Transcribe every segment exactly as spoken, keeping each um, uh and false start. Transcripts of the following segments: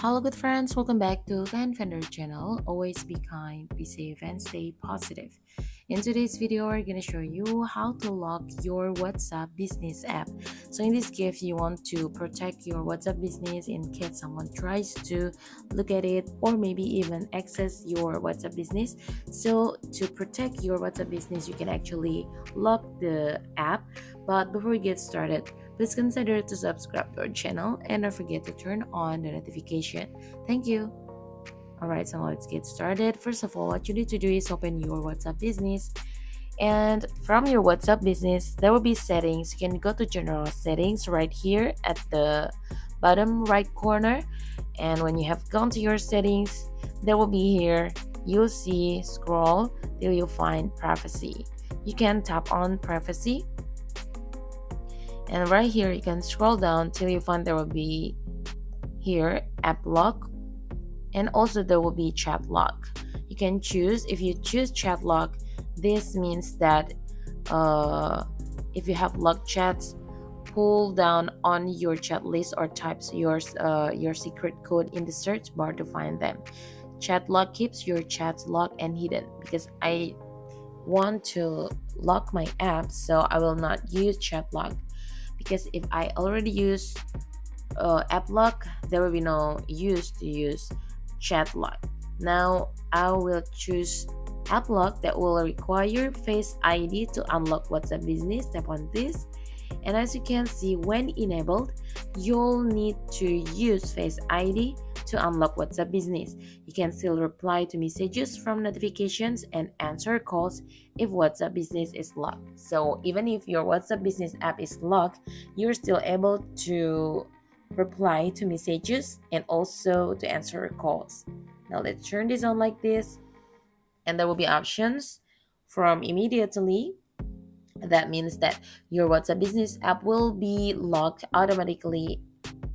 Hello good friends, welcome back to Kind Finder channel. Always be kind, be safe, and stay positive. In today's video, we're gonna show you how to lock your WhatsApp business app. So in this case, you want to protect your WhatsApp business in case someone tries to look at it or maybe even access your WhatsApp business. So to protect your WhatsApp business, you can actually lock the app. But before we get started, please consider to subscribe to our channel and don't forget to turn on the notification. Thank you. Alright, so let's get started. First of all, what you need to do is open your WhatsApp business. And from your WhatsApp business, there will be settings. You can go to general settings right here at the bottom right corner. And when you have gone to your settings, there will be here, you'll see scroll till you find privacy. You can tap on privacy. And right here, you can scroll down till you find there will be here app lock, and also there will be chat lock. You can choose. If you choose chat lock, this means that uh, if you have locked chats, pull down on your chat list or types your uh, your secret code in the search bar to find them. Chat lock keeps your chats locked and hidden because I want to lock my app, so I will not use chat lock. Because if I already use uh, app lock, there will be no use to use chat lock. Now I will choose app lock that will require Face I D to unlock WhatsApp business. Tap on this, and as you can see, when enabled, you'll need to use Face I D to unlock WhatsApp business. You can still reply to messages from notifications and answer calls if WhatsApp business is locked. So even if your WhatsApp business app is locked, you're still able to reply to messages and also to answer calls. Now let's turn this on like this, and there will be options from immediately. That means that your WhatsApp business app will be locked automatically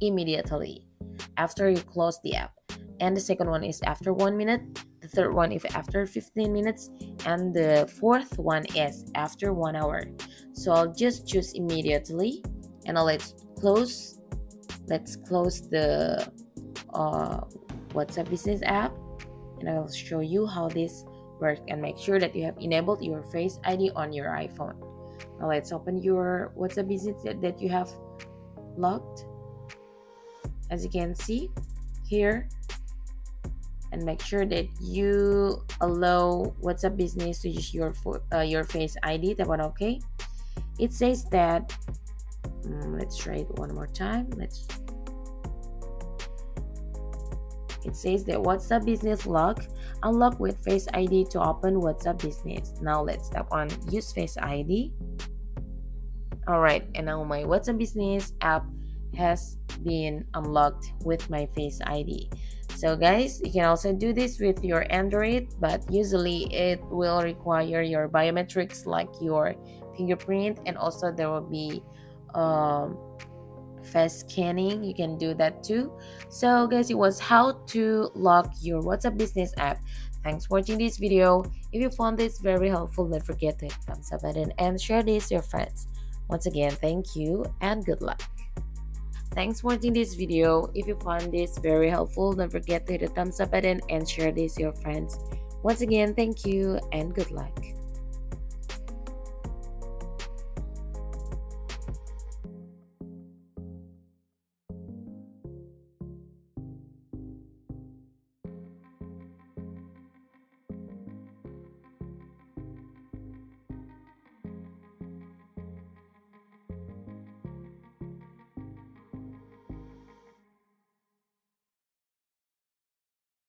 immediately after you close the app, and the second one is after one minute, the third one is after fifteen minutes, and the fourth one is after one hour. So I'll just choose immediately, and I'll let's close let's close the uh, WhatsApp business app, and I'll show you how this works. And make sure that you have enabled your Face I D on your iPhone. Now let's open your WhatsApp business that you have locked, as you can see here, and make sure that you allow WhatsApp business to use your uh, your Face I D. Tap on OK. It says that um, let's try it one more time. Let's it says that WhatsApp business lock, unlock with Face I D to open WhatsApp business. Now let's tap on use Face I D. Alright, and now my WhatsApp business app has been unlocked with my Face I D. So guys, you can also do this with your Android, but usually it will require your biometrics like your fingerprint, and also there will be um, face scanning. You can do that too. So guys, it was how to lock your WhatsApp business app. Thanks for watching this video. If you found this very helpful, don't forget to hit the thumbs up button and share this to your friends. Once again, thank you and good luck. Thanks for watching this video. If you found this very helpful, don't forget to hit the thumbs up button and share this to your friends. Once again, thank you and good luck.